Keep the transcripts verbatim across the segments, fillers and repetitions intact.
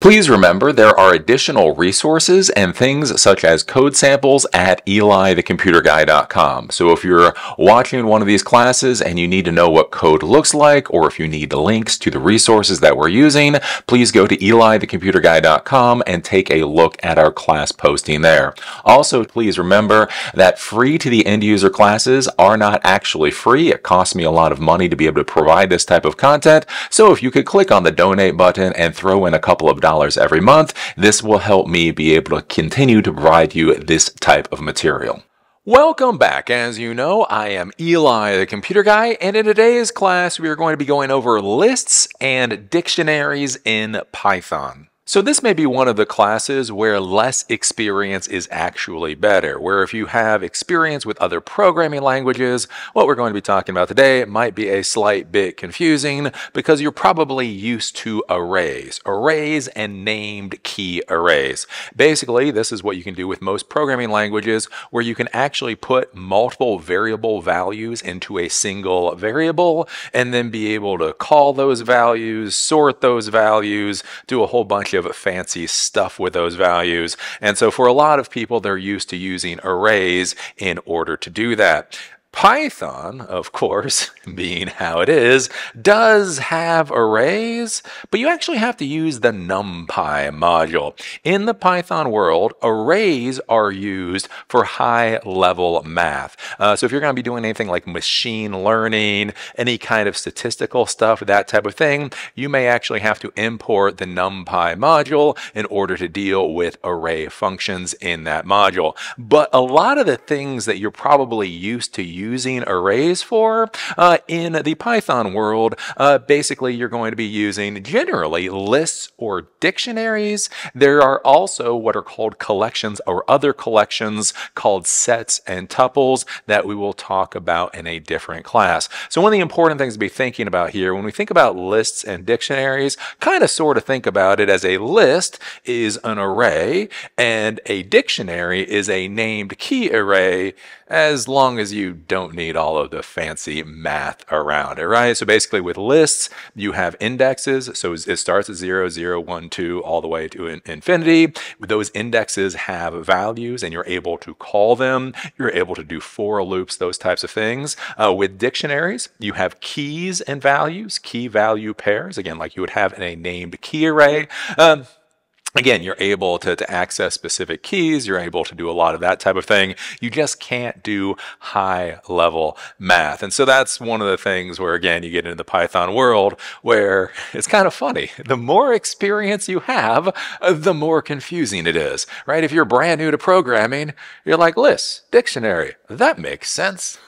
Please remember there are additional resources and things such as code samples at Eli the computer guy dot com. So if you're watching one of these classes and you need to know what code looks like, or if you need links to the resources that we're using, please go to Eli the computer guy dot com and take a look at our class posting there. Also, please remember that free to the end user classes are not actually free. It costs me a lot of money to be able to provide this type of content. So if you could click on the donate button and throw in a couple of dollars every month, this will help me be able to continue to provide you this type of material. Welcome back. As you know, I am Eli the Computer Guy, and in today's class we are going to be going over lists and dictionaries in Python. So this may be one of the classes where less experience is actually better, where if you have experience with other programming languages, what we're going to be talking about today might be a slight bit confusing because you're probably used to arrays, arrays and named key arrays. Basically, this is what you can do with most programming languages, where you can actually put multiple variable values into a single variable and then be able to call those values, sort those values, do a whole bunch of of fancy stuff with those values. And so for a lot of people, they're used to using arrays in order to do that. Python, of course, being how it is, does have arrays, but you actually have to use the NumPy module. In the Python world, arrays are used for high-level math. Uh, so if you're going to be doing anything like machine learning, any kind of statistical stuff, that type of thing, you may actually have to import the NumPy module in order to deal with array functions in that module. But a lot of the things that you're probably used to using using arrays for uh, in the Python world, uh, basically you're going to be using generally lists or dictionaries. There are also what are called collections or other collections called sets and tuples that we will talk about in a different class. So one of the important things to be thinking about here when we think about lists and dictionaries, kind of sort of think about it as a list is an array and a dictionary is a named key array, as long as you don't need all of the fancy math around it, right? So basically with lists, you have indexes. So it starts at zero, zero, one, two, all the way to infinity. Those indexes have values and you're able to call them. You're able to do for loops, those types of things. Uh, with dictionaries, you have keys and values, key value pairs. Again, like you would have in a named key array. Um, Again, you're able to, to access specific keys. You're able to do a lot of that type of thing. You just can't do high-level math. And so that's one of the things where, again, you get into the Python world where it's kind of funny. The more experience you have, the more confusing it is, right? If you're brand new to programming, you're like, lists, dictionary, that makes sense,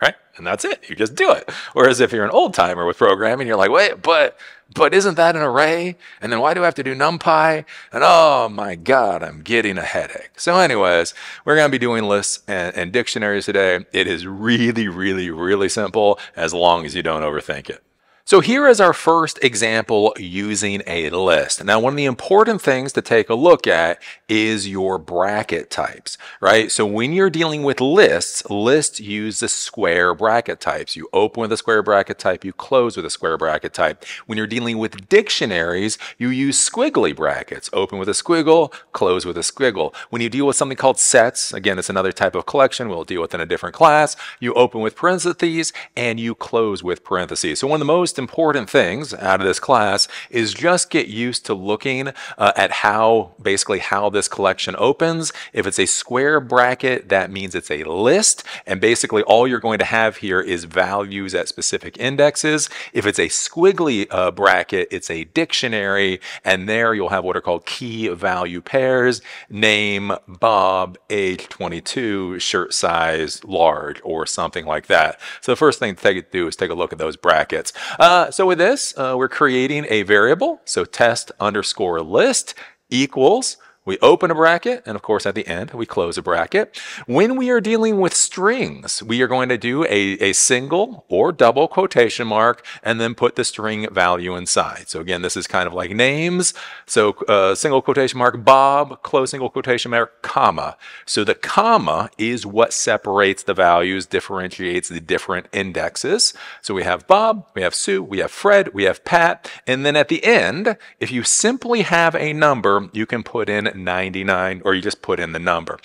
right? And that's it. You just do it. Whereas if you're an old-timer with programming, you're like, wait, but... But isn't that an array? And then why do I have to do NumPy? And oh my God, I'm getting a headache. So anyways, we're going to be doing lists and, and dictionaries today. It is really, really, really simple as long as you don't overthink it. So here is our first example using a list. Now, one of the important things to take a look at is your bracket types, right? So when you're dealing with lists, lists use the square bracket types. You open with a square bracket type, you close with a square bracket type. When you're dealing with dictionaries, you use squiggly brackets. Open with a squiggle, close with a squiggle. When you deal with something called sets, again, it's another type of collection we'll deal with in a different class, you open with parentheses and you close with parentheses. So one of the most important things out of this class is just get used to looking uh, at how basically how this collection opens. If it's a square bracket, that means it's a list, and basically all you're going to have here is values at specific indexes. If it's a squiggly uh, bracket, it's a dictionary, and there you'll have what are called key value pairs: name, Bob, age twenty-two, shirt size large, or something like that. So the first thing to, take, to do is take a look at those brackets. Um, Uh, so with this, uh, we're creating a variable. So test underscore list equals, We open a bracket, and of course at the end, we close a bracket. When we are dealing with strings, we are going to do a, a single or double quotation mark and then put the string value inside. So again, this is kind of like names. So uh, single quotation mark Bob, close single quotation mark, comma. So the comma is what separates the values, differentiates the different indexes. So we have Bob, we have Sue, we have Fred, we have Pat, and then at the end, if you simply have a number, you can put in ninety-nine, or you just put in the number.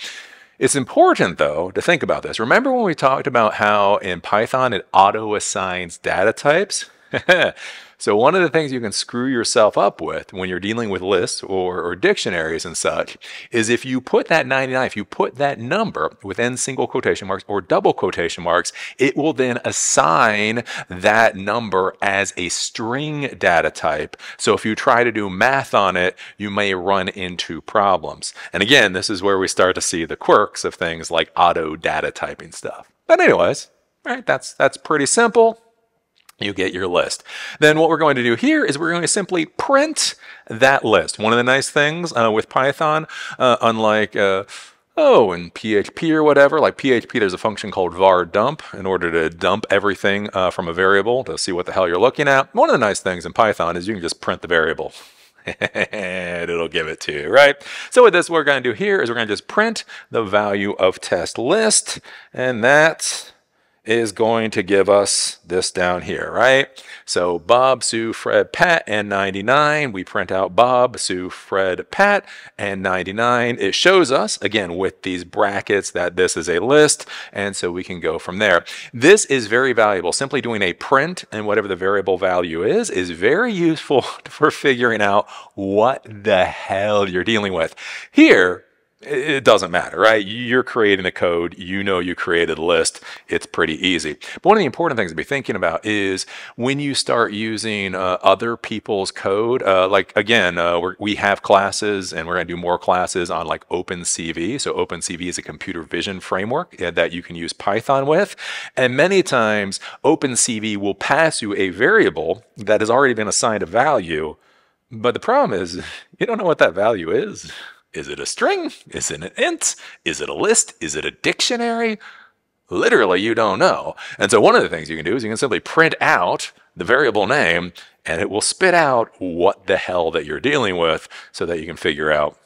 It's important, though, to think about this. Remember when we talked about how in Python it auto-assigns data types? So one of the things you can screw yourself up with when you're dealing with lists or, or dictionaries and such is if you put that ninety-nine, if you put that number within single quotation marks or double quotation marks, it will then assign that number as a string data type. So if you try to do math on it, you may run into problems. And again, this is where we start to see the quirks of things like auto data typing stuff. But anyways, all right, that's, that's pretty simple. You get your list. Then what we're going to do here is we're going to simply print that list. One of the nice things uh, with Python, uh, unlike uh, oh, in P H P or whatever, like P H P, there's a function called var dump in order to dump everything uh, from a variable to see what the hell you're looking at. One of the nice things in Python is you can just print the variable. And it'll give it to you, right? So with this, what we're going to do here is we're going to just print the value of test list, and that's is going to give us this down here, right? So Bob, Sue, Fred, Pat, and ninety-nine. We print out Bob, Sue, Fred, Pat, and ninety-nine. It shows us, again, with these brackets that this is a list, and so we can go from there. This is very valuable. Simply doing a print and whatever the variable value is, is very useful for figuring out what the hell you're dealing with. Here, it doesn't matter, right? You're creating a code. You know you created a list. It's pretty easy. But one of the important things to be thinking about is when you start using uh, other people's code, uh, like, again, uh, we're, we have classes, and we're going to do more classes on, like, OpenCV. So OpenCV is a computer vision framework that you can use Python with. And many times, OpenCV will pass you a variable that has already been assigned a value. But the problem is you don't know what that value is. Is it a string? Is it an int? Is it a list? Is it a dictionary? Literally, you don't know. And so one of the things you can do is you can simply print out the variable name, and it will spit out what the hell that you're dealing with so that you can figure out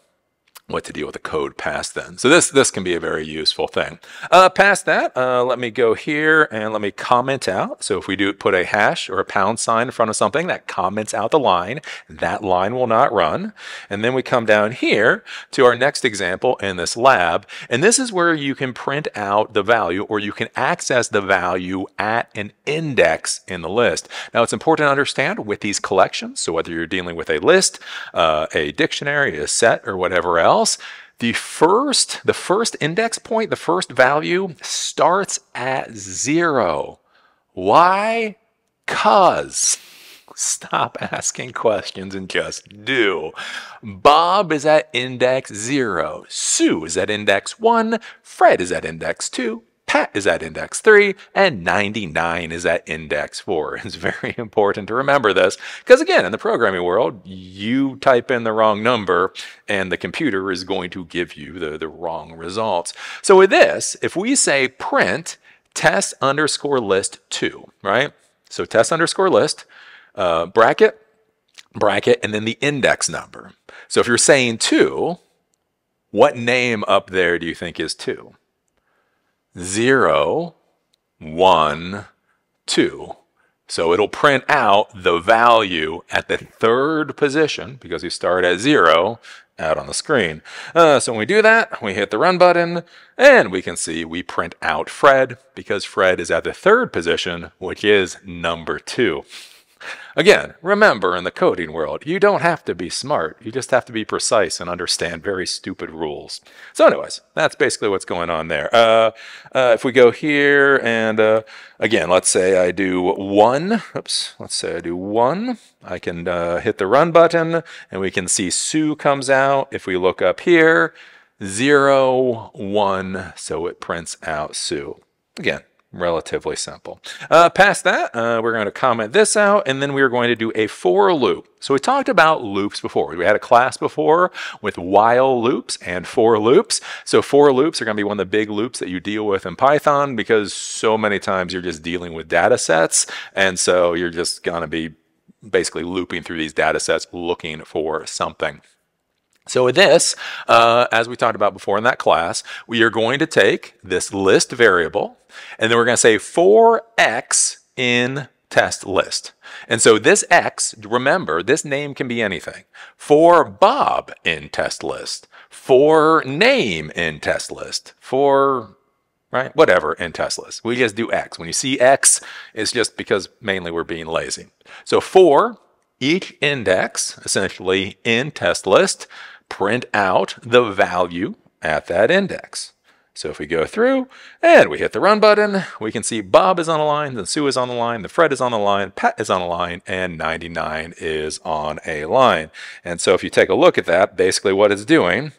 what to deal with the code past then. So this, this can be a very useful thing. Uh, past that, uh, let me go here and let me comment out. So if we do put a hash or a pound sign in front of something, that comments out the line. That line will not run. And then we come down here to our next example in this lab. And this is where you can print out the value, or you can access the value at an index in the list. Now, it's important to understand with these collections, so whether you're dealing with a list, uh, a dictionary, a set, or whatever else, Else, the first, the first index point, the first value starts at zero. Why? 'Cause stop asking questions and just do. Bob is at index zero. Sue is at index one. Fred is at index two. Pat is at index three, and ninety-nine is at index four. It's very important to remember this, because again, in the programming world, you type in the wrong number, and the computer is going to give you the, the wrong results. So with this, if we say print test underscore list two, right? So test underscore list, uh, bracket, bracket, and then the index number. So if you're saying two, what name up there do you think is two? Zero, one, two. So it'll print out the value at the third position, because you start at zero, out on the screen. Uh, so when we do that, we hit the run button, and we can see we print out Fred, because Fred is at the third position, which is number two. Again, remember, in the coding world, you don't have to be smart. You just have to be precise and understand very stupid rules. So anyways, that's basically what's going on there. Uh, uh, if we go here and, uh, again, let's say I do one. Oops, let's say I do one. I can uh, hit the run button, and we can see Sue comes out. If we look up here, zero, one, so it prints out Sue. Again, relatively simple. Uh, past that, uh, we're going to comment this out, and then we're going to do a for loop. So we talked about loops before. We had a class before with while loops and for loops. So for loops are going to be one of the big loops that you deal with in Python, because so many times you're just dealing with data sets, and so you're just going to be basically looping through these data sets looking for something. So with this, uh, as we talked about before in that class, we are going to take this list variable, and then we're going to say for x in test list. And so this x, remember, this name can be anything. For Bob in test list, for name in test list, for, right, whatever in test list. We just do x. When you see x, it's just because mainly we're being lazy. So for each index, essentially in test list, print out the value at that index. So if we go through and we hit the run button, we can see Bob is on a line, then Sue is on a line, the Fred is on a line, Pat is on a line, and ninety-nine is on a line. And so if you take a look at that, basically what it's doing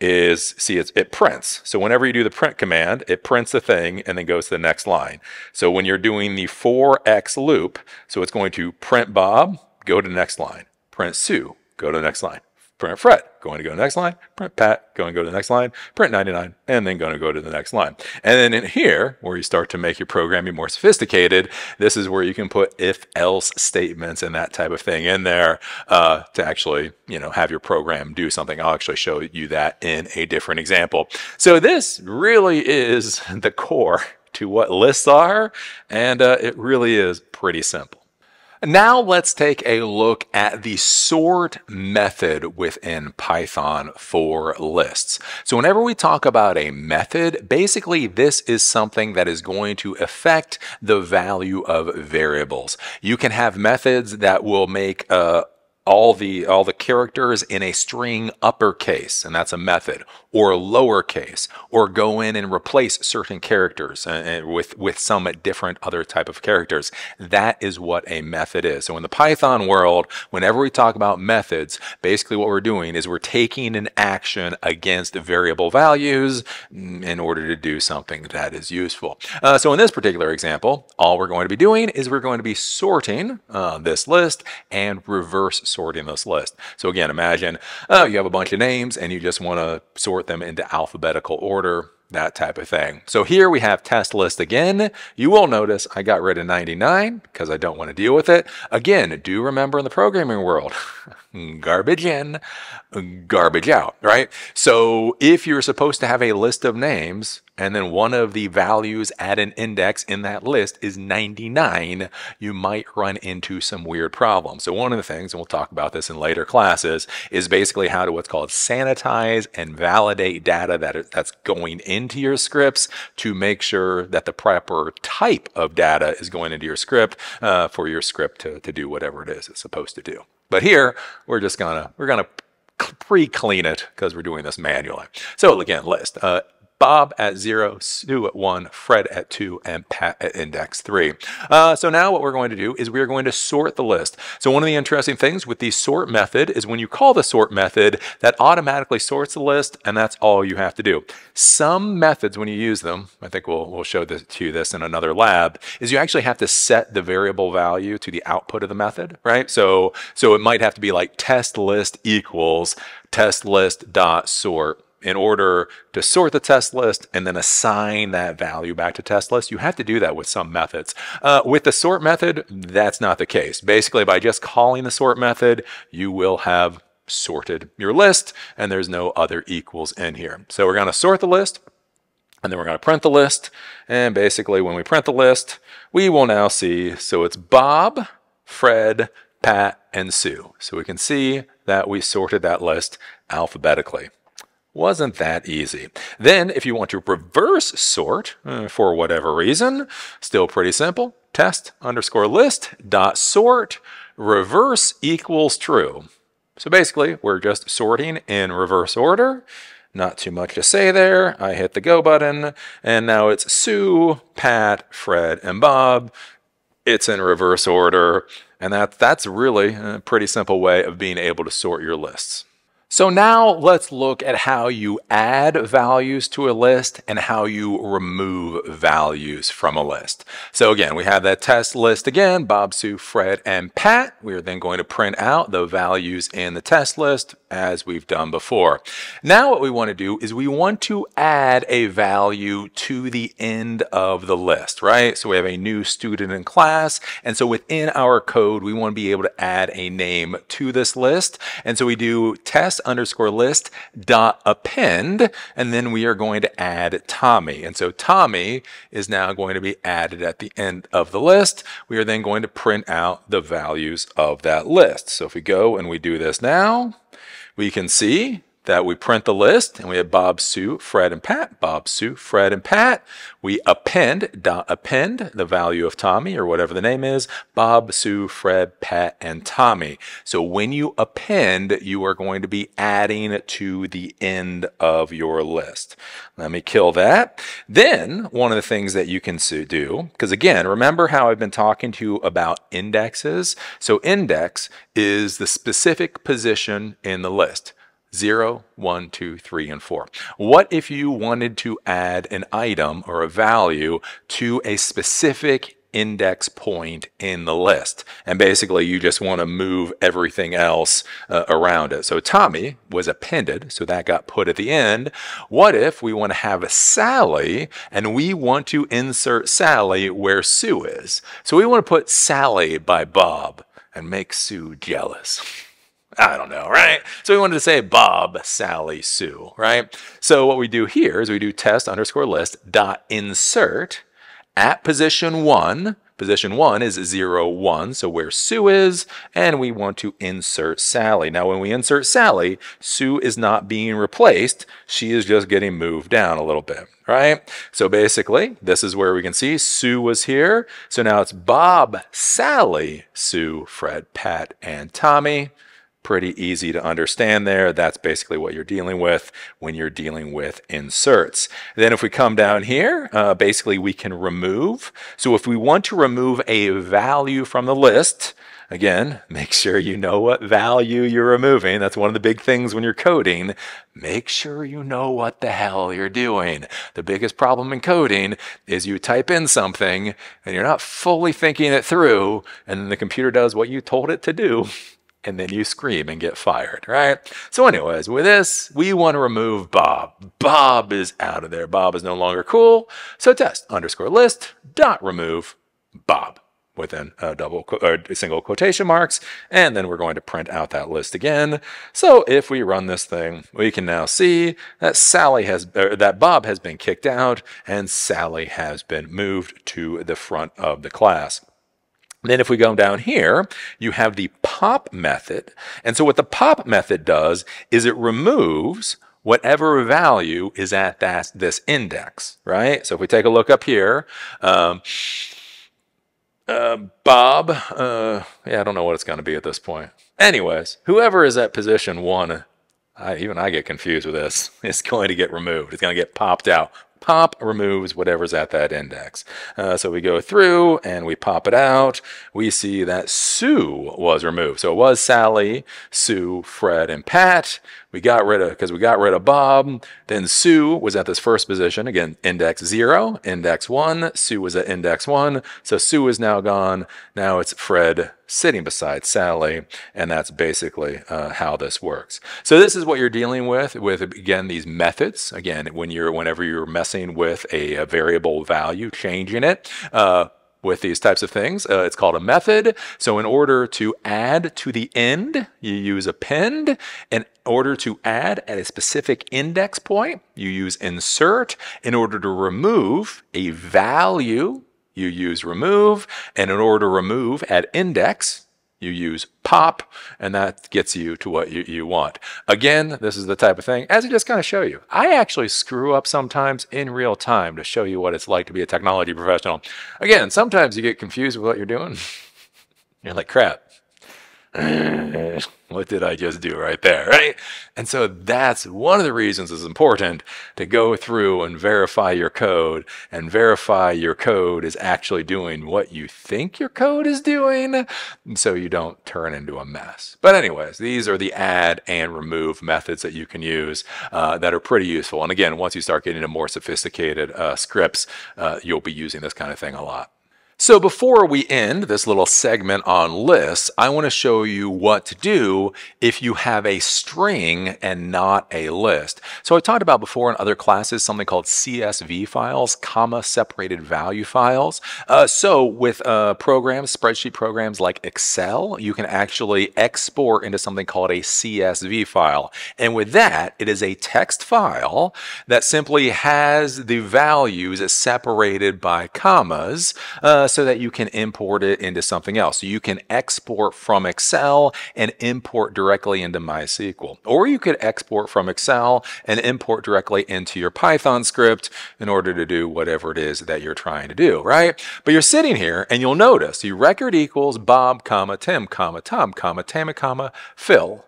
is, see, it's, it prints. So whenever you do the print command, it prints the thing and then goes to the next line. So when you're doing the for x loop, so it's going to print Bob, go to the next line, print Sue, go to the next line, print Fred, going to go to the next line, print Pat, going to go to the next line, print ninety-nine, and then going to go to the next line. And then in here, where you start to make your programming more sophisticated, this is where you can put if-else statements and that type of thing in there uh, to actually, you know, have your program do something. I'll actually show you that in a different example. So this really is the core to what lists are, and uh, it really is pretty simple. Now let's take a look at the sort method within Python for lists. So whenever we talk about a method, basically this is something that is going to affect the value of variables. You can have methods that will make uh, all the, all the characters in a string uppercase, and that's a method, or lowercase, or go in and replace certain characters uh, with, with some different other type of characters. That is what a method is. So in the Python world, whenever we talk about methods, basically what we're doing is we're taking an action against variable values in order to do something that is useful. Uh, so in this particular example, all we're going to be doing is we're going to be sorting uh, this list and reverse sorting this list. So again, imagine uh, you have a bunch of names and you just want to sort them into alphabetical order, that type of thing. So here we have test list again. You will notice I got rid of ninety-nine because I don't want to deal with it. Again, do remember in the programming world, garbage in, garbage out, right? So if you're supposed to have a list of names and then one of the values at an index in that list is ninety-nine, you might run into some weird problems. So one of the things, and we'll talk about this in later classes, is basically how to what's called sanitize and validate data that that's going into your scripts to make sure that the proper type of data is going into your script uh, for your script to, to do whatever it is it's supposed to do. But here, we're just gonna, we're gonna pre-clean it because we're doing this manually. So again, list. Uh, Bob at zero, Sue at one, Fred at two, and Pat at index three. Uh, so now what we're going to do is we're going to sort the list. So one of the interesting things with the sort method is when you call the sort method, that automatically sorts the list, and that's all you have to do. Some methods, when you use them, I think we'll, we'll show this to you this in another lab, is you actually have to set the variable value to the output of the method, right? So, so it might have to be like test list equals test list dot sort. In order to sort the test list and then assign that value back to test list, you have to do that with some methods. Uh, with the sort method, that's not the case. Basically, by just calling the sort method, you will have sorted your list, and there's no other equals in here. So we're going to sort the list, and then we're going to print the list. And basically, when we print the list, we will now see, so it's Bob, Fred, Pat, and Sue. So we can see that we sorted that list alphabetically. Wasn't that easy. Then if you want to reverse sort uh, for whatever reason, still pretty simple, test underscore list dot sort reverse equals true. So basically we're just sorting in reverse order. Not too much to say there. I hit the go button and now it's Sue, Pat, Fred, and Bob. It's in reverse order. And that, that's really a pretty simple way of being able to sort your lists. So now let's look at how you add values to a list and how you remove values from a list. So again, we have that test list again, Bob, Sue, Fred, and Pat. We are then going to print out the values in the test list as we've done before. Now what we want to do is we want to add a value to the end of the list, right? So we have a new student in class. And so within our code, we want to be able to add a name to this list. And so we do test underscore list dot append, and then we are going to add Tommy. And so Tommy is now going to be added at the end of the list. We are then going to print out the values of that list. So if we go and we do this now, we can see that we print the list, and we have Bob, Sue, Fred, and Pat. Bob, Sue, Fred, and Pat. We append, dot append, the value of Tommy, or whatever the name is, Bob, Sue, Fred, Pat, and Tommy. So when you append, you are going to be adding to the end of your list. Let me kill that. Then, one of the things that you can do, because again, remember how I've been talking to you about indexes? So index is the specific position in the list. Zero, one, two, three, and four. What if you wanted to add an item or a value to a specific index point in the list? And basically, you just want to move everything else uh, around it. So Tommy was appended, so that got put at the end. What if we want to have a Sally, and we want to insert Sally where Sue is? So we want to put Sally by Bob and make Sue jealous. I don't know, right? So we wanted to say Bob, Sally, Sue, right? So what we do here is we do test underscore list dot insert at position one. Position one is zero, one, so where Sue is, and we want to insert Sally. Now, when we insert Sally, Sue is not being replaced. She is just getting moved down a little bit, right? So basically, this is where we can see Sue was here. So now it's Bob, Sally, Sue, Fred, Pat, and Tommy. Pretty easy to understand there. That's basically what you're dealing with when you're dealing with inserts. Then if we come down here, uh, basically we can remove. So if we want to remove a value from the list, again, make sure you know what value you're removing. That's one of the big things when you're coding. Make sure you know what the hell you're doing. The biggest problem in coding is you type in something and you're not fully thinking it through, and then the computer does what you told it to do. And then you scream and get fired, right? So anyways, with this, we want to remove Bob. Bob is out of there. Bob is no longer cool. So test underscore list dot remove Bob within a double or single quotation marks. And then we're going to print out that list again. So if we run this thing, we can now see that Sally has, or that Bob has been kicked out and Sally has been moved to the front of the class. Then if we go down here, you have the pop method. And so what the pop method does is it removes whatever value is at that, this index, right? So if we take a look up here, um, uh, Bob, uh, yeah, I don't know what it's going to be at this point. Anyways, whoever is at position one, I, even I get confused with this, it's going to get removed. It's going to get popped out. Pop removes whatever's at that index. Uh, so we go through and we pop it out. We see that Sue was removed. So it was Sally, Sue, Fred, and Pat. We got rid of, because we got rid of Bob. Then Sue was at this first position. Again, index zero, index one. Sue was at index one. So Sue is now gone. Now it's Fred sitting beside Sally. And that's basically uh, how this works. So this is what you're dealing with, with, again, these methods. Again, when you're, whenever you're messing with a, a variable value, changing it. Uh, with these types of things. Uh, it's called a method. So in order to add to the end, you use append. In order to add at a specific index point, you use insert. In order to remove a value, you use remove. And in order to remove at index, you use pop, and that gets you to what you, you want. Again, this is the type of thing, as I just kind of show you. I actually screw up sometimes in real time to show you what it's like to be a technology professional. Again, sometimes you get confused with what you're doing. You're like, crap, what did I just do right there, right? And so that's one of the reasons it's important to go through and verify your code and verify your code is actually doing what you think your code is doing, so you don't turn into a mess. But anyways, these are the add and remove methods that you can use uh, that are pretty useful. And again, once you start getting into more sophisticated uh, scripts, uh, you'll be using this kind of thing a lot. So before we end this little segment on lists, I want to show you what to do if you have a string and not a list. So I talked about before in other classes something called C S V files, comma separated value files. Uh, so with uh, programs, spreadsheet programs like Excel, you can actually export into something called a C S V file. And with that, it is a text file that simply has the values separated by commas, uh, so that you can import it into something else. So you can export from Excel and import directly into MySQL. Or you could export from Excel and import directly into your Python script in order to do whatever it is that you're trying to do, right? But you're sitting here and you'll notice the record equals Bob, comma, Tim, comma, Tom, comma, Tammy, comma, Phil.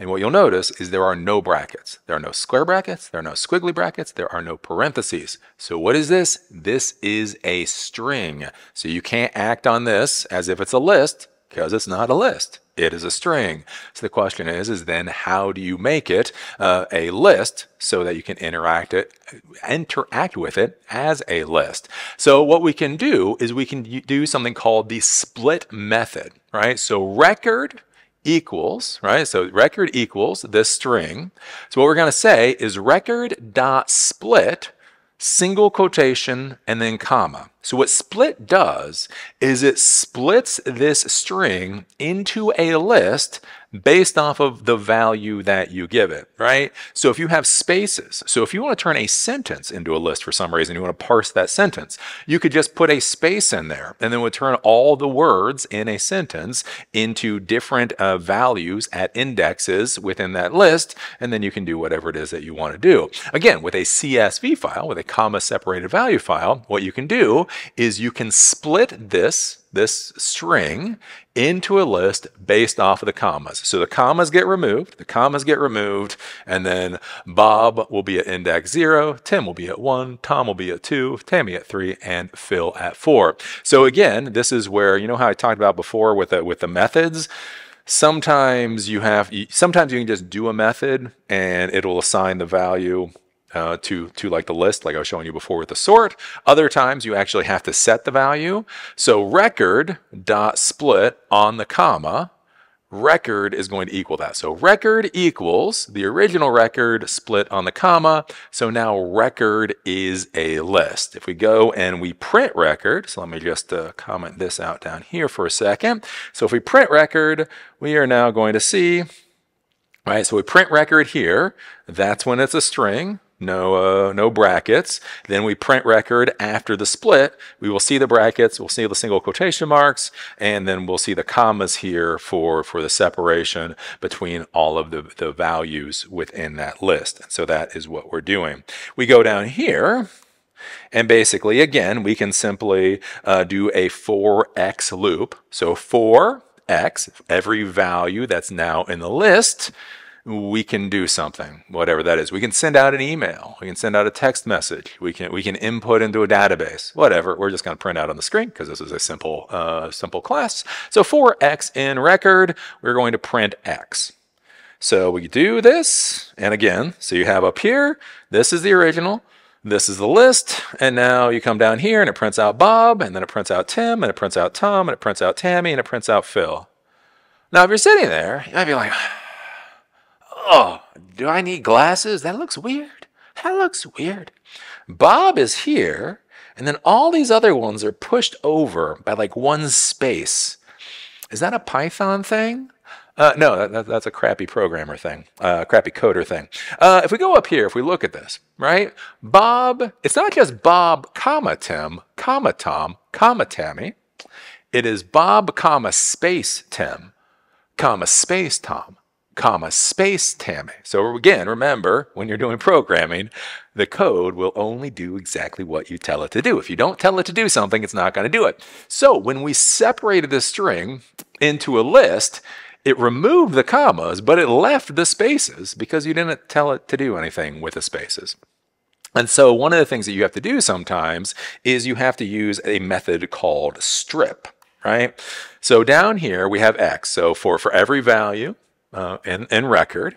And what you'll notice is there are no brackets. There are no square brackets. There are no squiggly brackets. There are no parentheses. So what is this? This is a string. So you can't act on this as if it's a list because it's not a list. It is a string. So the question is, is then how do you make it uh, a list so that you can interact it, interact with it as a list? So what we can do is we can do something called the split method, right? So record equals, right? So record equals this string. So what we're going to say is record dot split, single quotation, and then comma. So what split does is it splits this string into a list based off of the value that you give it, right? So if you have spaces, so if you want to turn a sentence into a list for some reason, you want to parse that sentence, you could just put a space in there and then it would turn all the words in a sentence into different uh, values at indexes within that list, and then you can do whatever it is that you want to do. Again, with a C S V file, with a comma separated value file, what you can do is you can split this, this string into a list based off of the commas. So the commas get removed, the commas get removed, and then Bob will be at index zero, Tim will be at one, Tom will be at two, Tammy at three, and Phil at four. So again, this is where, you know how I talked about before with the, with the methods? Sometimes you have, sometimes you can just do a method and it'll assign the value Uh, to, to like the list, like I was showing you before with the sort. Other times you actually have to set the value. So record dot split on the comma, record is going to equal that. So record equals the original record split on the comma. So now record is a list. If we go and we print record, so let me just uh, comment this out down here for a second. So if we print record, we are now going to see, right? So we print record here. That's when it's a string. No, uh, no brackets. Then we print record after the split. We will see the brackets. We'll see the single quotation marks, and then we'll see the commas here for for the separation between all of the the values within that list. And so that is what we're doing. We go down here. And basically, again, we can simply uh, do a for x loop. So for x, every value that's now in the list, we can do something, whatever that is. We can send out an email. We can send out a text message. We can we can input into a database, whatever. We're just going to print out on the screen because this is a simple uh, simple class. So for x in record, we're going to print x. So we do this, and again, so you have up here, this is the original. This is the list, and now you come down here and it prints out Bob, and then it prints out Tim, and it prints out Tom, and it prints out Tammy, and it prints out Phil. Now, if you're sitting there, you might be like, oh, do I need glasses? That looks weird. That looks weird. Bob is here, and then all these other ones are pushed over by like one space. Is that a Python thing? Uh, no, that, that, that's a crappy programmer thing, uh, crappy coder thing. Uh, if we go up here, if we look at this, right? Bob, it's not just Bob, comma, Tim, comma, Tom, comma, Tammy. It is Bob, comma, space, Tim, comma, space, Tom, comma, space, Tammy. So again, remember, when you're doing programming, the code will only do exactly what you tell it to do. If you don't tell it to do something, it's not going to do it. So when we separated the string into a list, It removed the commas, but it left the spaces because you didn't tell it to do anything with the spaces. And so one of the things that you have to do sometimes is you have to use a method called strip, right? So down here we have x. So for, for every value uh, in, in record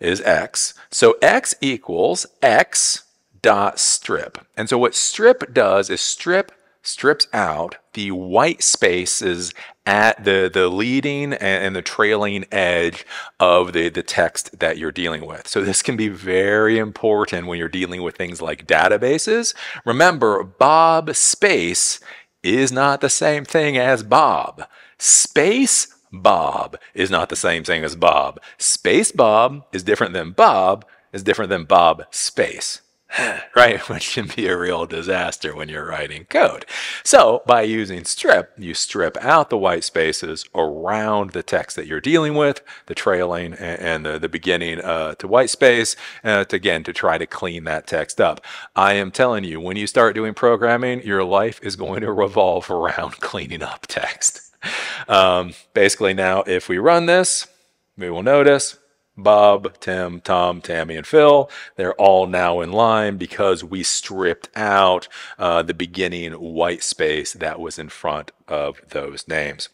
is x. So x equals x dot strip. And so what strip does is strip strips out the white spaces at the, the leading and the trailing edge of the, the text that you're dealing with. So this can be very important when you're dealing with things like databases. Remember, Bob space is not the same thing as Bob. Space Bob is not the same thing as Bob. Space Bob is different than Bob is different than Bob space. Right, which can be a real disaster when you're writing code. So by using strip, you strip out the white spaces around the text that you're dealing with, the trailing and the, the beginning uh, to white space, uh, to, again, to try to clean that text up. I am telling you, when you start doing programming, your life is going to revolve around cleaning up text. Um, basically now, if we run this, we will notice Bob, Tim, Tom, Tammy, and Phil, they're all now in line because we stripped out uh, the beginning white space that was in front of those names.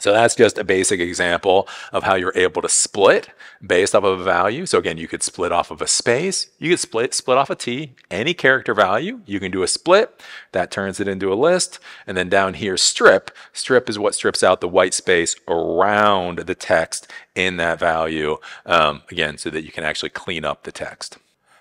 So that's just a basic example of how you're able to split based off of a value. So again, you could split off of a space. You could split, split off a T, any character value. You can do a split. That turns it into a list. And then down here, strip. Strip is what strips out the white space around the text in that value, um, again, so that you can actually clean up the text.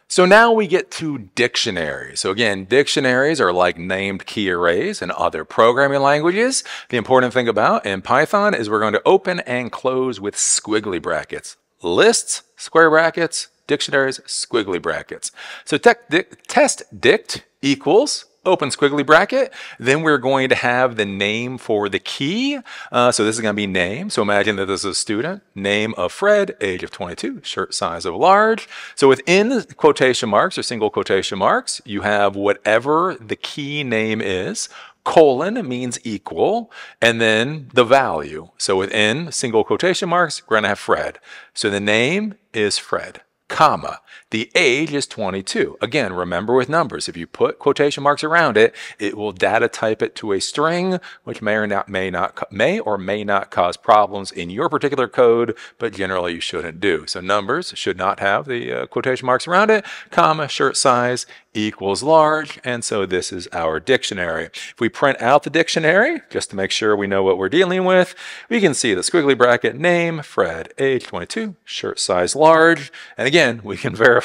So now we get to dictionaries. So again, dictionaries are like named key arrays in other programming languages. The important thing about in Python is we're going to open and close with squiggly brackets. Lists, square brackets, dictionaries, squiggly brackets. So dic test dict equals open squiggly bracket, then we're going to have the name for the key. Uh, so this is going to be name. So imagine that this is a student, name of Fred, age of twenty-two, shirt size of large. So within quotation marks or single quotation marks, you have whatever the key name is. Colon means equal, and then the value. So within single quotation marks, we're going to have Fred. So the name is Fred. Comma. The age is twenty-two. Again, remember with numbers, if you put quotation marks around it, it will data type it to a string, which may or not may not may or may not cause problems in your particular code, but generally you shouldn't do. So numbers should not have the uh, quotation marks around it. Comma, shirt size equals large, and so this is our dictionary. If we print out the dictionary, just to make sure we know what we're dealing with, we can see the squiggly bracket, name, Fred, age twenty-two, shirt size large, and again, we can verify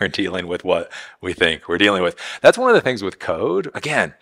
we're dealing with what we think we're dealing with. That's one of the things with code. Again,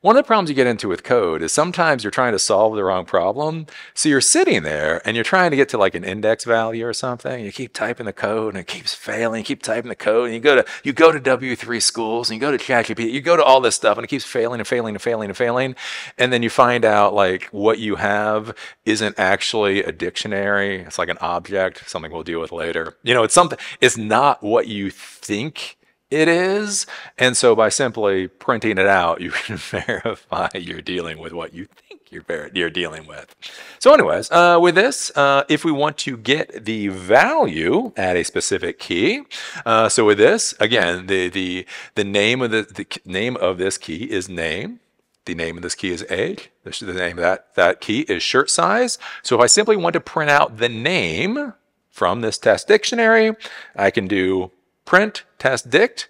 one of the problems you get into with code is sometimes you're trying to solve the wrong problem. So you're sitting there and you're trying to get to like an index value or something. You keep typing the code and it keeps failing. You keep typing the code and you go to you go to W three Schools and you go to ChatGPT. You go to all this stuff and it keeps failing and failing and failing and failing. And then you find out like what you have isn't actually a dictionary. It's like an object, something we'll deal with later. You know, it's something. It's not what you think it is, and so by simply printing it out, you can verify you're dealing with what you think you're, you're dealing with. So anyways, uh, with this, uh, if we want to get the value at a specific key, uh, so with this, again, the the the name of the, the name of this key is name. The name of this key is age. The name of that that key is shirt size. So if I simply want to print out the name from this test dictionary, I can do print test dict.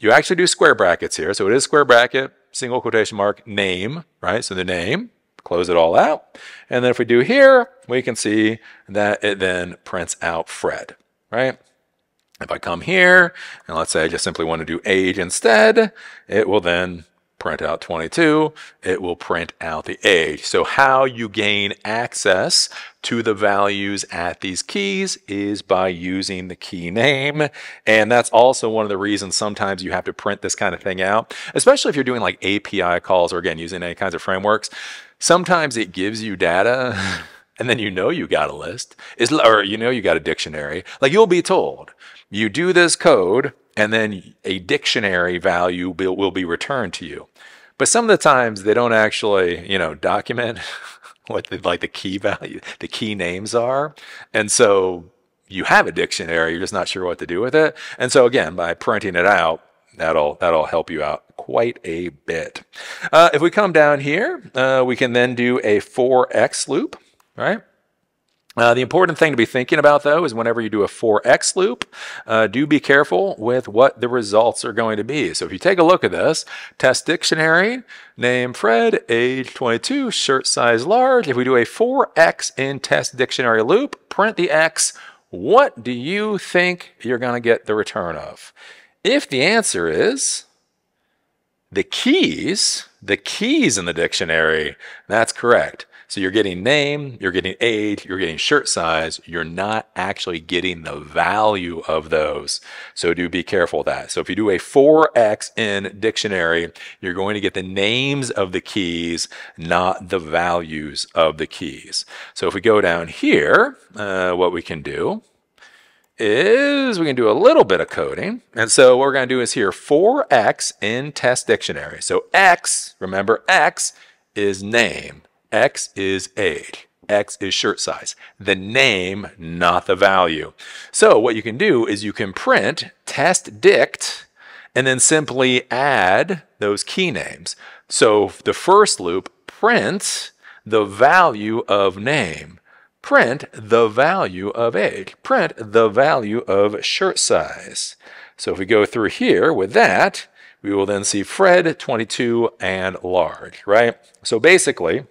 You actually do square brackets here, so it is square bracket, single quotation mark, name, right? So the name, close it all out, and then if we do here, we can see that it then prints out Fred, right? If I come here and let's say I just simply want to do age instead, it will then print out twenty-two, it will print out the age. So how you gain access to the values at these keys is by using the key name. And that's also one of the reasons sometimes you have to print this kind of thing out, especially if you're doing like A P I calls or again, using any kinds of frameworks. Sometimes it gives you data and then you know you got a list, or you know you got a dictionary. Like you'll be told, you do this code, and then a dictionary value will be returned to you. But some of the times they don't actually, you know, document what the, like the key value, the key names are. And so you have a dictionary, you're just not sure what to do with it. And so again, by printing it out, that'll, that'll help you out quite a bit. Uh, if we come down here, uh, we can then do a for x loop, right? Uh, the important thing to be thinking about, though, is whenever you do a for x loop, uh, do be careful with what the results are going to be. So if you take a look at this, test dictionary, name Fred, age twenty-two, shirt size large. If we do a for x in test dictionary loop, print the x, what do you think you're going to get the return of? If the answer is the keys, the keys in the dictionary, that's correct. So you're getting name, you're getting age, you're getting shirt size. You're not actually getting the value of those. So do be careful of that. So if you do a for x in dictionary, you're going to get the names of the keys, not the values of the keys. So if we go down here, uh, what we can do is we can do a little bit of coding. And so what we're going to do is here for x in test dictionary. So x, remember x is name. X is age, X is shirt size, the name, not the value. So what you can do is you can print test dict and then simply add those key names. So the first loop, print the value of name, print the value of age, print the value of shirt size. So if we go through here with that, we will then see Fred, twenty-two, and large, right? So basically,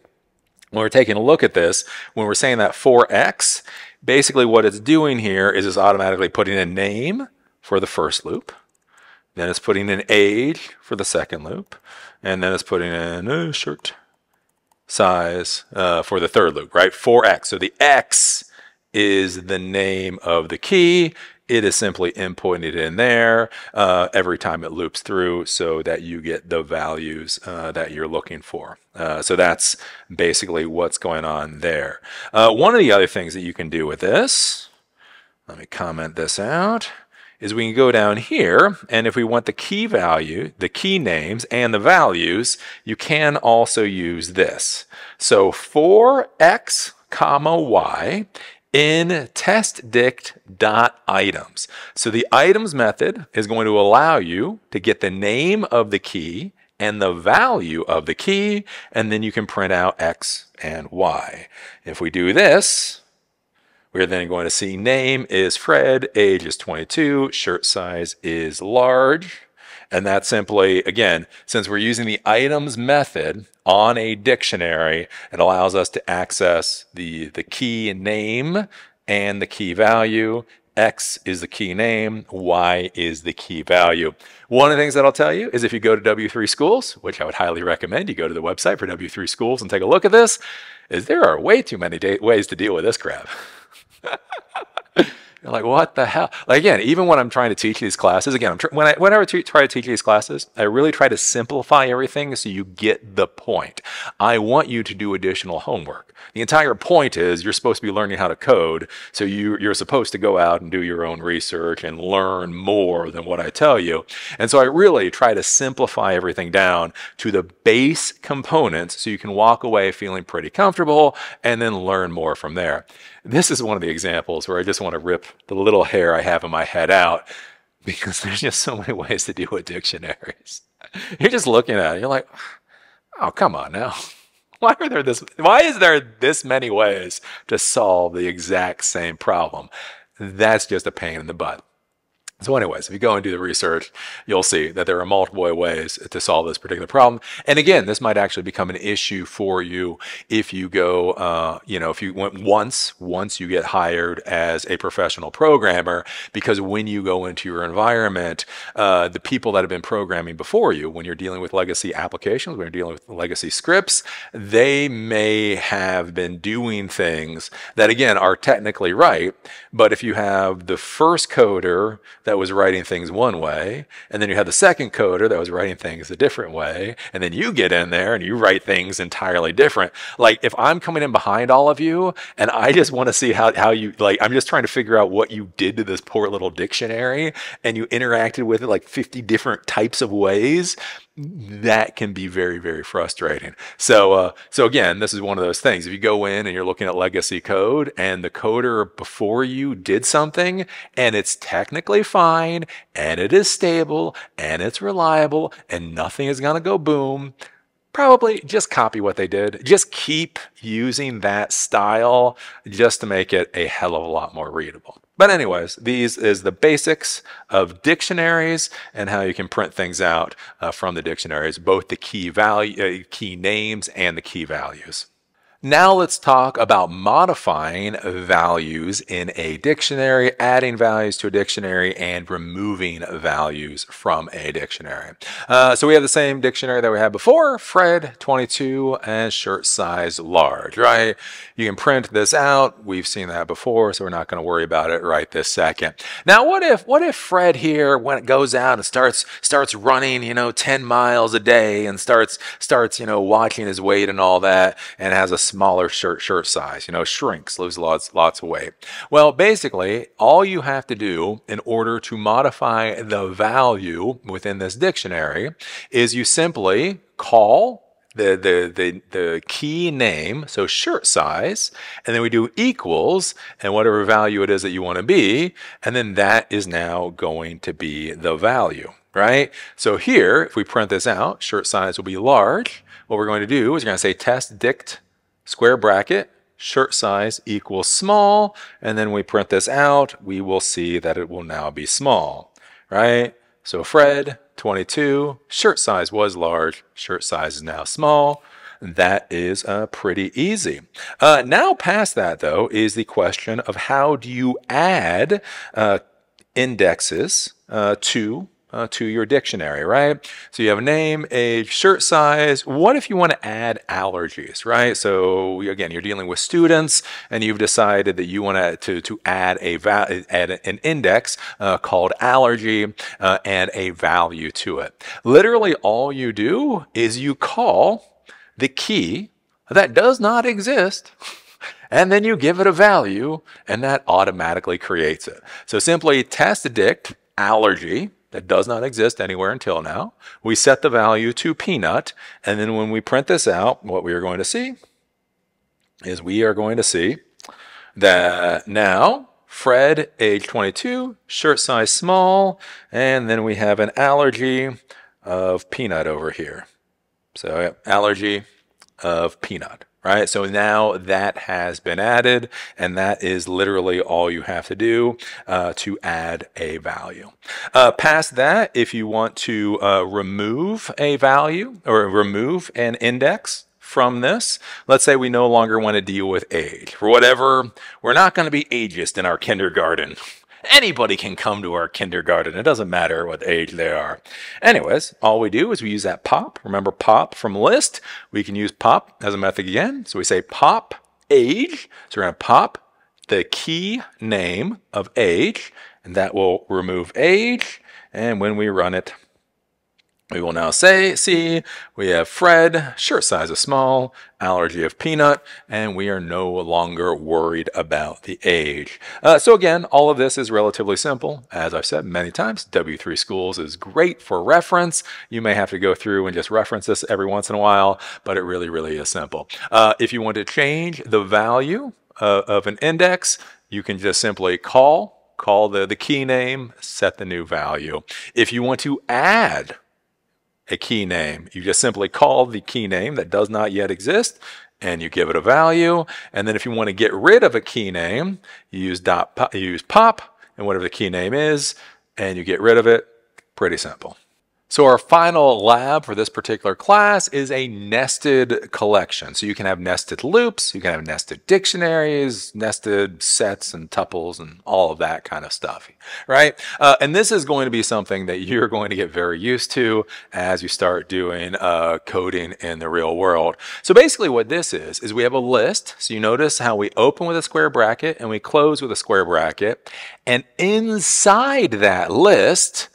when we're taking a look at this, when we're saying that for x, basically what it's doing here is it's automatically putting a name for the first loop, then it's putting an age for the second loop, and then it's putting in a shirt size uh, for the third loop, right? for x. So the x is the name of the key. It is simply inputted in there uh, every time it loops through so that you get the values uh, that you're looking for. Uh, so that's basically what's going on there. Uh, one of the other things that you can do with this, let me comment this out, is we can go down here, and if we want the key value, the key names, and the values, you can also use this. So for x, comma, y, in test dict dot items. So the items method is going to allow you to get the name of the key and the value of the key, and then you can print out x and y. If we do this, we're then going to see name is Fred, age is twenty-two, shirt size is large. And that simply, again, since we're using the items method on a dictionary, it allows us to access the, the key name and the key value. X is the key name, Y is the key value. One of the things that I'll tell you is if you go to W three Schools, which I would highly recommend, you go to the website for W three Schools and take a look at this, is there are way too many ways to deal with this crap. You're like, what the hell? Like, again, even when I'm trying to teach these classes, again, I'm tr when I, whenever I try to teach these classes, I really try to simplify everything so you get the point. I want you to do additional homework. The entire point is you're supposed to be learning how to code, so you, you're supposed to go out and do your own research and learn more than what I tell you. And so I really try to simplify everything down to the base components so you can walk away feeling pretty comfortable and then learn more from there. This is one of the examples where I just want to rip the little hair I have in my head out because there's just so many ways to deal with dictionaries. You're just looking at it, you're like, oh, come on now. Why are there this, why is there this many ways to solve the exact same problem? That's just a pain in the butt. So anyways, if you go and do the research, you'll see that there are multiple ways to solve this particular problem. And again, this might actually become an issue for you if you go, uh, you know, if you went once, once you get hired as a professional programmer, because when you go into your environment, uh, the people that have been programming before you, when you're dealing with legacy applications, when you're dealing with legacy scripts, they may have been doing things that, again, are technically right. But if you have the first coder that was writing things one way, and then you had the second coder that was writing things a different way, and then you get in there and you write things entirely different. Like, if I'm coming in behind all of you and I just want to see how, how you, like, I'm just trying to figure out what you did to this poor little dictionary and you interacted with it like fifty different types of ways, that can be very, very frustrating. So, uh, so again, this is one of those things. If you go in and you're looking at legacy code and the coder before you did something and it's technically fine and it is stable and it's reliable and nothing is going to go boom, probably just copy what they did. Just keep using that style just to make it a hell of a lot more readable. But anyways, these is the basics of dictionaries and how you can print things out uh, from the dictionaries, both the key value, uh, key names and the key values. Now let's talk about modifying values in a dictionary, adding values to a dictionary, and removing values from a dictionary. Uh, so we have the same dictionary that we had before, Fred, twenty-two, and shirt size large, right? You can print this out. We've seen that before, so we're not going to worry about it right this second. Now, what if what if Fred here, when it goes out and starts starts running, you know, ten miles a day, and starts starts you know watching his weight and all that, and has a smaller shirt shirt size, you know, shrinks, loses lots lots of weight. Well, basically, all you have to do in order to modify the value within this dictionary is you simply call the the the, the key name, so shirt size, and then we do equals and whatever value it is that you want to be, and then that is now going to be the value, right? So here, if we print this out, shirt size will be large. What we're going to do is we're going to say test dict square bracket, shirt size equals small, and then we print this out, we will see that it will now be small, right? So Fred, twenty-two, shirt size was large, shirt size is now small. That is uh, pretty easy. Uh, now past that, though, is the question of how do you add uh, indexes uh, to Uh, to your dictionary, right? So you have a name, age, shirt size. What if you want to add allergies, right? So again, you're dealing with students and you've decided that you want to to add a va add an index uh, called allergy uh, and a value to it. Literally all you do is you call the key that does not exist and then you give it a value and that automatically creates it. So simply test dict allergy, that does not exist anywhere until now. We set the value to peanut, and then when we print this out, what we are going to see is we are going to see that now Fred, age twenty-two, shirt size small, and then we have an allergy of peanut over here. So allergy of peanut. Right, so now that has been added, and that is literally all you have to do uh, to add a value. Uh, past that, if you want to uh, remove a value or remove an index from this, let's say we no longer want to deal with age. For whatever, we're not going to be ageist in our kindergarten. Anybody can come to our kindergarten. It doesn't matter what age they are. Anyways, all we do is we use that pop. Remember pop from list. We can use pop as a method again. So we say pop age. So we're going to pop the key name of age, and that will remove age. And when we run it, we will now say, see, we have Fred, shirt size is small, allergy of peanut, and we are no longer worried about the age. Uh, so again, all of this is relatively simple. As I've said many times, W three Schools is great for reference. You may have to go through and just reference this every once in a while, but it really, really is simple. Uh, if you want to change the value uh, of an index, you can just simply call, call the, the key name, set the new value. If you want to add a key name, you just simply call the key name that does not yet exist and you give it a value. And then if you want to get rid of a key name, you use dot pop, you use pop and whatever the key name is and you get rid of it. Pretty simple. So our final lab for this particular class is a nested collection. So you can have nested loops, you can have nested dictionaries, nested sets and tuples and all of that kind of stuff, right? Uh, and this is going to be something that you're going to get very used to as you start doing uh, coding in the real world. So basically what this is, is we have a list. So you notice how we open with a square bracket and we close with a square bracket. And inside that list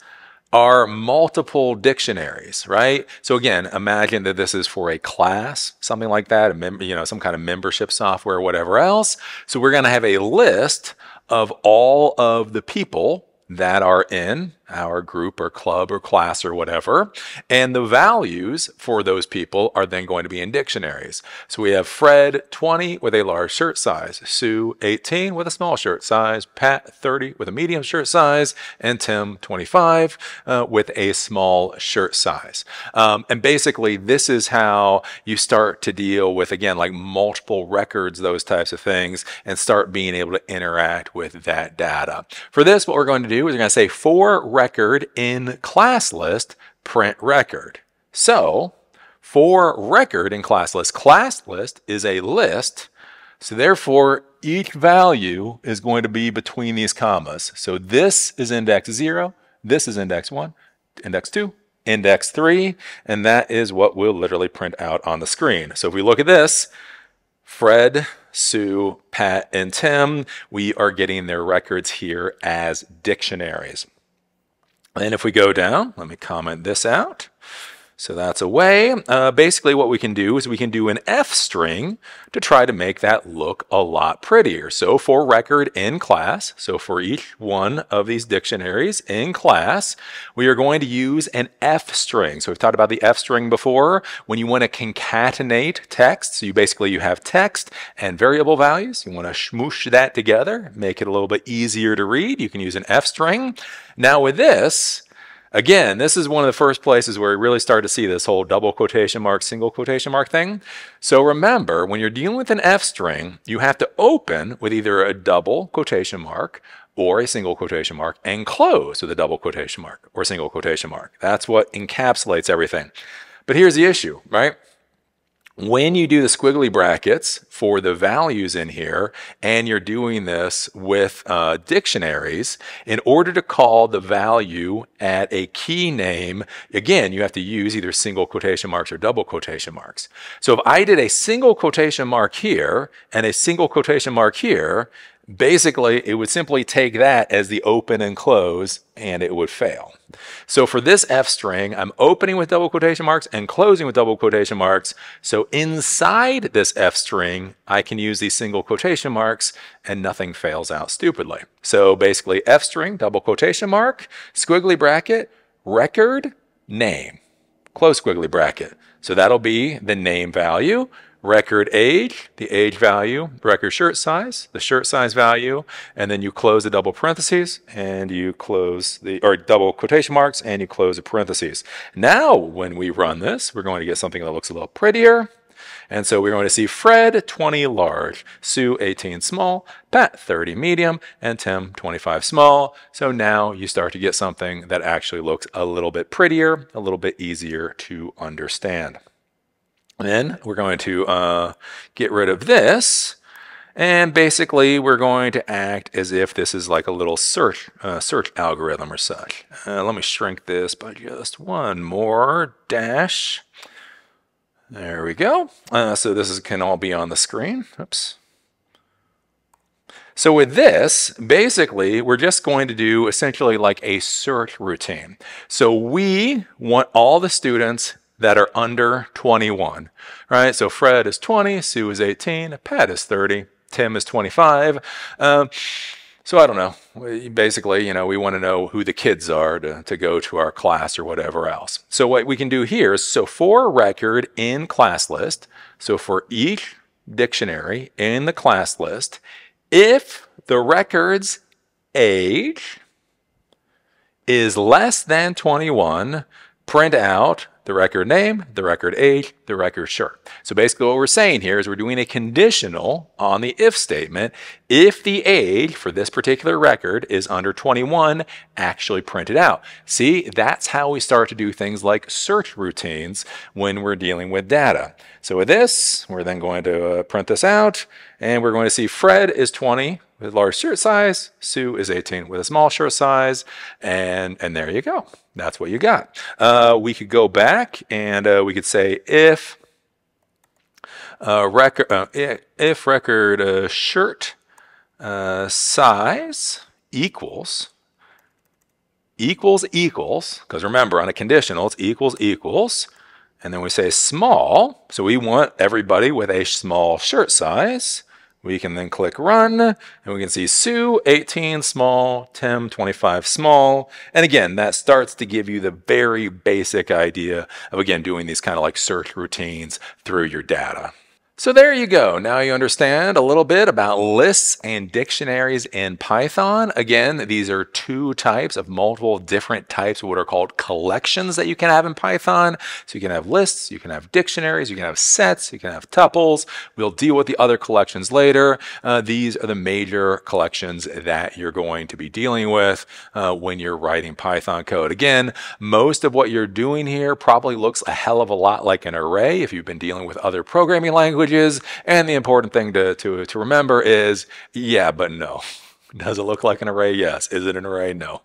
are multiple dictionaries, right? So again, imagine that this is for a class, something like that, a mem you know, some kind of membership software, whatever else. So we're going to have a list of all of the people that are in our group or club or class or whatever, and the values for those people are then going to be in dictionaries. So we have Fred, twenty, with a large shirt size, Sue, eighteen, with a small shirt size, Pat, thirty, with a medium shirt size, and Tim, twenty-five, uh, with a small shirt size. Um, and basically, this is how you start to deal with, again, like multiple records, those types of things, and start being able to interact with that data. For this, what we're going to do is we're going to say for record in class list, print record. So for record in class list, class list is a list. So therefore, each value is going to be between these commas. So this is index zero, this is index one, index two, index three, and that is what we'll literally print out on the screen. So if we look at this, Fred, Sue, Pat, and Tim, we are getting their records here as dictionaries. And if we go down, let me comment this out. So that's a way. Uh, basically what we can do is we can do an F string to try to make that look a lot prettier. So for record in class, so for each one of these dictionaries in class, we are going to use an F string. So we've talked about the F string before when you want to concatenate text. So you basically, you have text and variable values. You want to smoosh that together, make it a little bit easier to read. You can use an F string. Now with this, again, this is one of the first places where we really start to see this whole double quotation mark, single quotation mark thing. So remember, when you're dealing with an F string, you have to open with either a double quotation mark or a single quotation mark and close with a double quotation mark or single quotation mark. That's what encapsulates everything. But here's the issue, right? When you do the squiggly brackets for the values in here, and you're doing this with uh, dictionaries, in order to call the value at a key name, again, you have to use either single quotation marks or double quotation marks. So if I did a single quotation mark here and a single quotation mark here, basically, it would simply take that as the open and close, and it would fail. So for this F string, I'm opening with double quotation marks and closing with double quotation marks. So inside this F string, I can use these single quotation marks, and nothing fails out stupidly. So basically, F string, double quotation mark, squiggly bracket, record, name, close squiggly bracket. So that'll be the name value. Record age, the age value, record shirt size, the shirt size value, and then you close the double parentheses and you close the, or double quotation marks and you close the parentheses. Now, when we run this, we're going to get something that looks a little prettier. And so we're going to see Fred, twenty, large, Sue, eighteen, small, Pat, thirty, medium, and Tim, twenty-five, small. So now you start to get something that actually looks a little bit prettier, a little bit easier to understand. Then we're going to uh, get rid of this, and basically we're going to act as if this is like a little search uh, search algorithm or such. Uh, let me shrink this by just one more dash. There we go. Uh, so this is, can all be on the screen. Oops. So with this, basically, we're just going to do essentially like a search routine. So we want all the students that are under twenty-one, right? So Fred is twenty, Sue is eighteen, Pat is thirty, Tim is twenty-five. Um, so I don't know, we basically, you know, we wanna know who the kids are to, to go to our class or whatever else. So what we can do here is, so for record in class list, so for each dictionary in the class list, if the record's age is less than twenty-one, print out the record name, the record age, the record shirt. So basically what we're saying here is we're doing a conditional on the if statement. If the age for this particular record is under twenty-one, actually print it out. See, that's how we start to do things like search routines when we're dealing with data. So with this, we're then going to uh, print this out, and we're going to see Fred is twenty with a large shirt size, Sue is eighteen with a small shirt size, and, and there you go. That's what you got. Uh, we could go back and uh, we could say if uh, record uh, if record uh, shirt uh, size equals equals equals, because remember on a conditional it's equals equals, and then we say small. So we want everybody with a small shirt size. We can then click run, and we can see Sue, eighteen, small, Tim, twenty-five, small. And again, that starts to give you the very basic idea of, again, doing these kind of like search routines through your data. So there you go. Now you understand a little bit about lists and dictionaries in Python. Again, these are two types of multiple different types of what are called collections that you can have in Python. So you can have lists, you can have dictionaries, you can have sets, you can have tuples. We'll deal with the other collections later. Uh, these are the major collections that you're going to be dealing with uh, when you're writing Python code. Again, most of what you're doing here probably looks a hell of a lot like an array if you've been dealing with other programming languages. And the important thing to, to, to remember is, yeah, but no. Does it look like an array? Yes. Is it an array? No.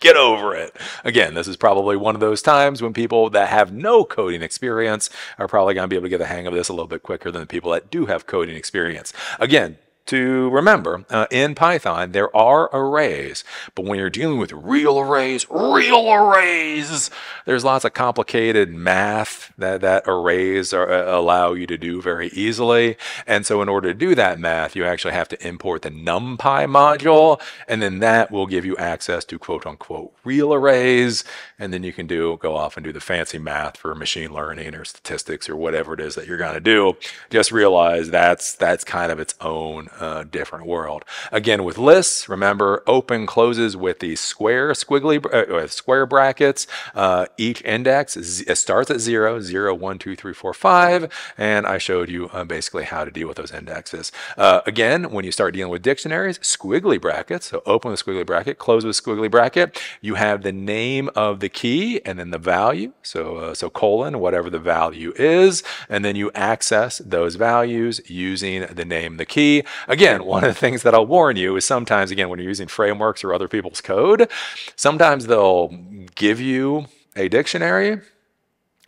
Get over it. Again, this is probably one of those times when people that have no coding experience are probably going to be able to get the hang of this a little bit quicker than the people that do have coding experience. Again, to remember, uh, in Python, there are arrays, but when you're dealing with real arrays, real arrays, there's lots of complicated math that, that arrays are, uh, allow you to do very easily. And so in order to do that math, you actually have to import the NumPy module, and then that will give you access to quote unquote real arrays. And then you can do go off and do the fancy math for machine learning or statistics or whatever it is that you're going to do. Just realize that's, that's kind of its own Uh, different world. Again, with lists, remember open closes with the square squiggly uh, square brackets. Uh, each index is, uh, starts at zero, zero, one, two, three, four, five, and I showed you uh, basically how to deal with those indexes. Uh, again, when you start dealing with dictionaries, squiggly brackets. So open with squiggly bracket, close with squiggly bracket. You have the name of the key and then the value. So uh, so colon, whatever the value is, and then you access those values using the name of the key. Again, one of the things that I'll warn you is sometimes, again, when you're using frameworks or other people's code, sometimes they'll give you a dictionary,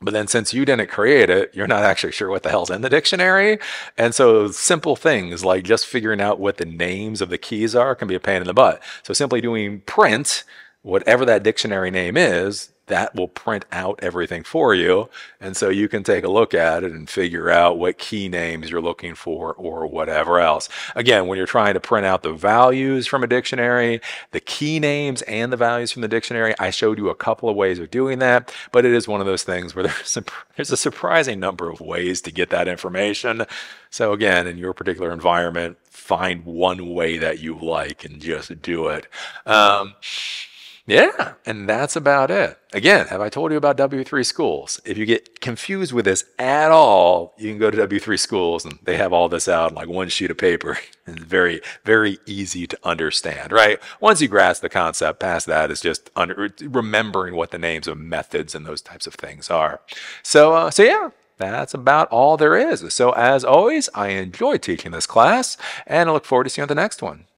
but then since you didn't create it, you're not actually sure what the hell's in the dictionary. And so simple things like just figuring out what the names of the keys are can be a pain in the butt. So simply doing print, whatever that dictionary name is, that will print out everything for you. And so you can take a look at it and figure out what key names you're looking for or whatever else. Again, when you're trying to print out the values from a dictionary, the key names and the values from the dictionary, I showed you a couple of ways of doing that, but it is one of those things where there's a, there's a surprising number of ways to get that information. So again, in your particular environment, find one way that you like and just do it. Um, Yeah, and that's about it. Again, have I told you about W three Schools? If you get confused with this at all, you can go to W three Schools, and they have all this out like one sheet of paper. It's very, very easy to understand, right? Once you grasp the concept, past that is just under, remembering what the names of methods and those types of things are. So, uh, so yeah. That's about all there is. So as always, I enjoy teaching this class, and I look forward to seeing you on the next one.